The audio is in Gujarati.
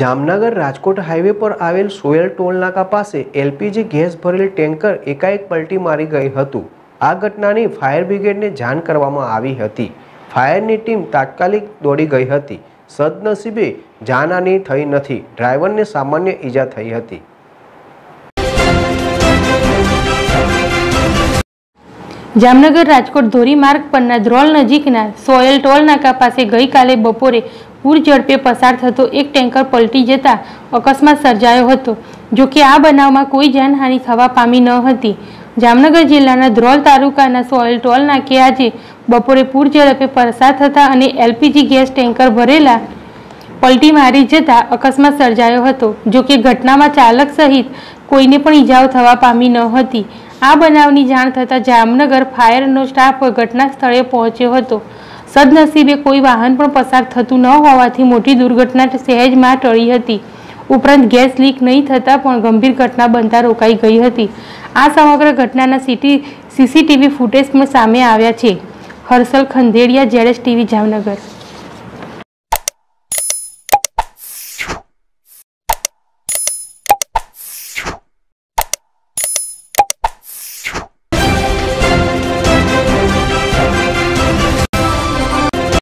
જામનગર રાજકોટ હાઈવે પર આવેલ સોયલ ટોલ નાકા પાસે એલપીજી ગેસ ભરેલ ટેન્કર એકાએક પલટી મારી ગઈ હતું। આ ઘટનાની ફાયર બ્રિગેડને જાણ કરવામાં આવી હતી। ફાયરની ટીમ તાત્કાલિક દોડી ગઈ હતી। સદનસીબે જાનહાની થઈ નથી। ડ્રાઈવરને સામાન્ય ઈજા થઈ હતી। જામનગર રાજકોટ ધોરીમાર્ગ પરના ધ્રોલ નજીકના સોયલ ટોલ નાકા પાસે ગઈકાલે બપોરે પૂર ઝડપે પસાર થતો એક ટેન્કર પલટી જતા અકસ્માત સર્જાયો હતો। જો કે આ બનાવમાં કોઈ જાનહાનિ થવા પામી ન હતી। જામનગર જિલ્લાના ધ્રોલ તાલુકાના સોયલ ટોલ નાકે આજે બપોરે પૂર ઝડપે પસાર થતા અને એલપીજી ગેસ ટેન્કર ભરેલા પલટી મારી જતા અકસ્માત સર્જાયો હતો। જો કે ઘટનામાં ચાલક સહિત કોઈને પણ ઈજાઓ થવા પામી ન હતી। આ બનાવની જાણ થતાં જામનગર ફાયરનો સ્ટાફ ઘટના સ્થળે પહોંચ્યો હતો। સદનસીબે કોઈ વાહન પણ પસાર થતું ન હોવાથી મોટી દુર્ઘટના સહેજમાં ટળી હતી। ઉપરાંત ગેસ લીક નહીં થતાં પણ ગંભીર ઘટના બનતા રોકાઈ ગઈ હતી। આ સમગ્ર ઘટનાના સીસીટીવી ફૂટેજ પણ સામે આવ્યા છે। હર્ષલ ખંડેડિયા ZSTV જામનગર।